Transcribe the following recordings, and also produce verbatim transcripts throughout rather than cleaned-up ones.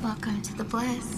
Welcome to the bliss.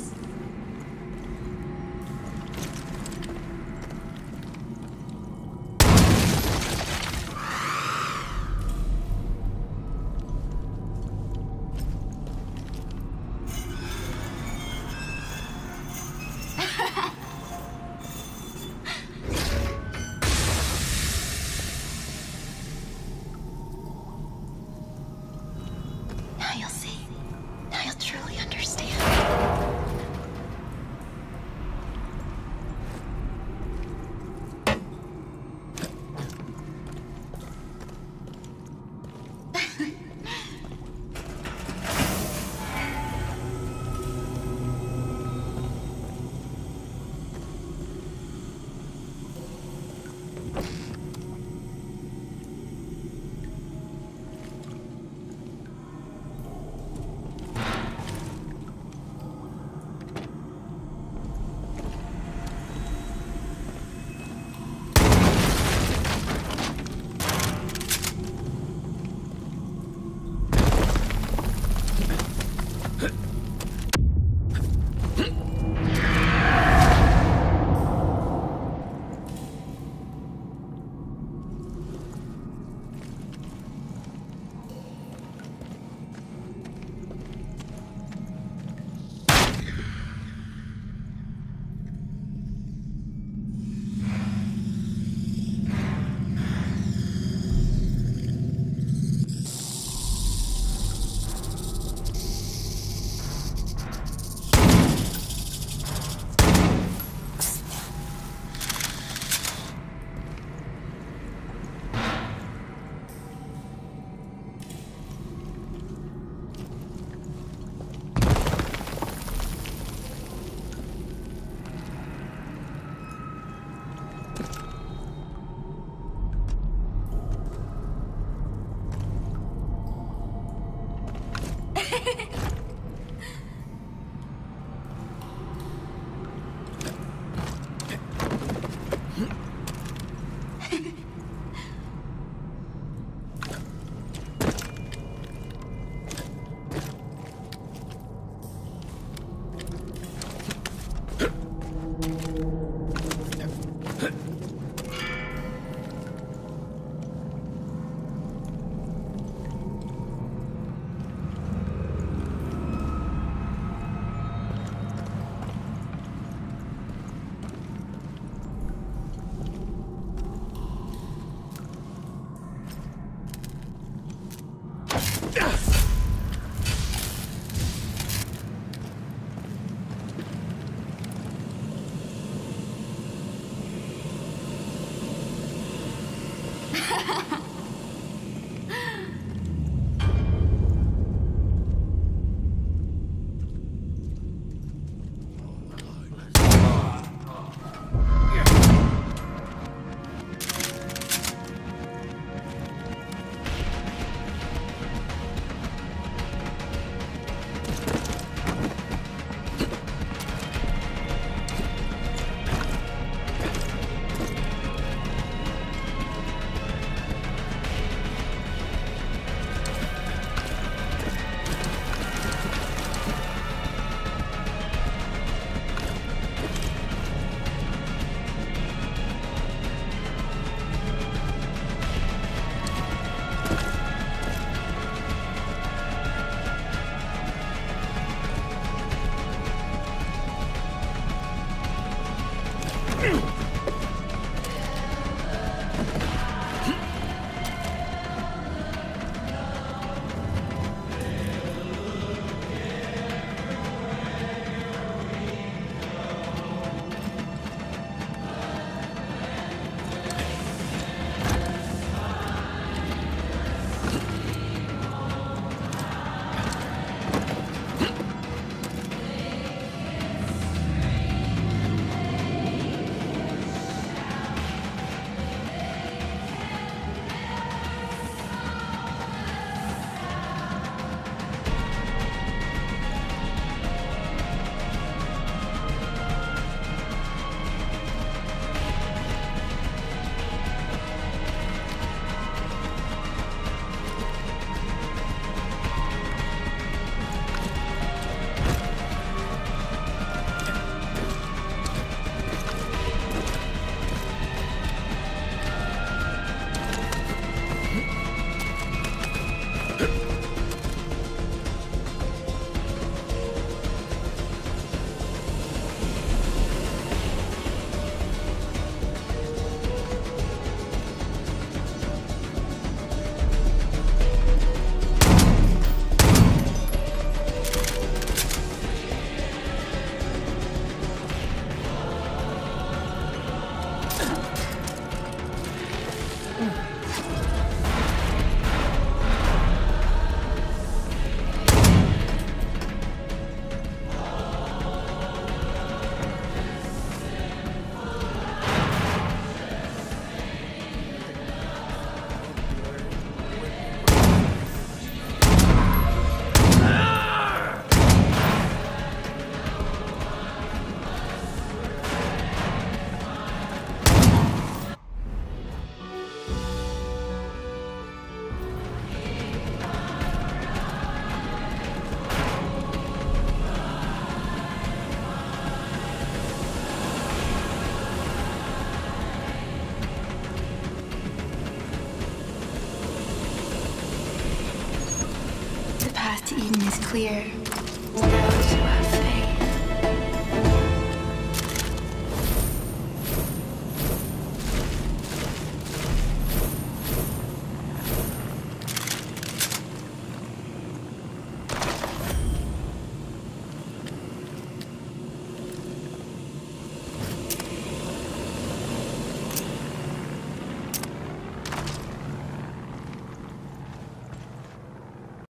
path to Eden is clear to those who have